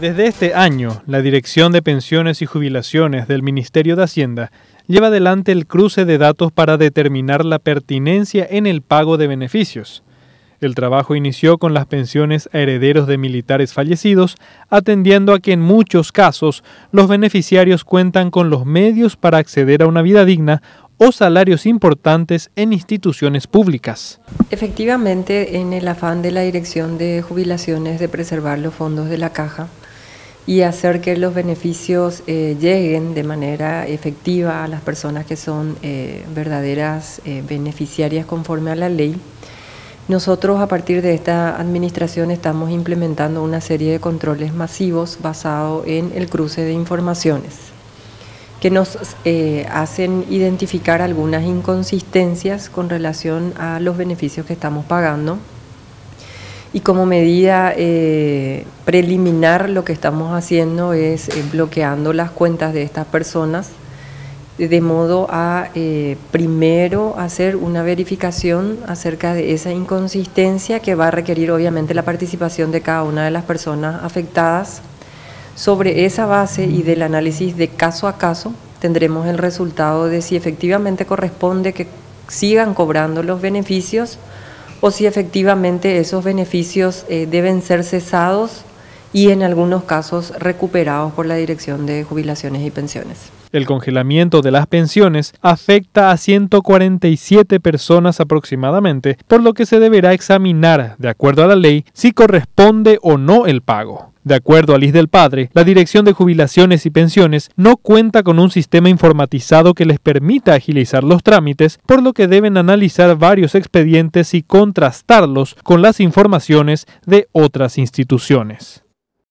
Desde este año, la Dirección de Pensiones y Jubilaciones del Ministerio de Hacienda lleva adelante el cruce de datos para determinar la pertinencia en el pago de beneficios. El trabajo inició con las pensiones a herederos de militares fallecidos, atendiendo a que en muchos casos los beneficiarios cuentan con los medios para acceder a una vida digna o salarios importantes en instituciones públicas. Efectivamente, en el afán de la Dirección de Jubilaciones de preservar los fondos de la caja y hacer que los beneficios lleguen de manera efectiva a las personas que son verdaderas beneficiarias conforme a la ley, nosotros a partir de esta administración estamos implementando una serie de controles masivos basado en el cruce de informaciones, que nos hacen identificar algunas inconsistencias con relación a los beneficios que estamos pagando, y como medida preliminar lo que estamos haciendo es bloqueando las cuentas de estas personas, de modo a primero hacer una verificación acerca de esa inconsistencia, que va a requerir obviamente la participación de cada una de las personas afectadas. Sobre esa base y del análisis de caso a caso, tendremos el resultado de si efectivamente corresponde que sigan cobrando los beneficios o si efectivamente esos beneficios deben ser cesados y en algunos casos recuperados por la Dirección de Jubilaciones y Pensiones. El congelamiento de las pensiones afecta a 147 personas aproximadamente, por lo que se deberá examinar, de acuerdo a la ley, si corresponde o no el pago. De acuerdo a Liz del Padre, la Dirección de Jubilaciones y Pensiones no cuenta con un sistema informatizado que les permita agilizar los trámites, por lo que deben analizar varios expedientes y contrastarlos con las informaciones de otras instituciones.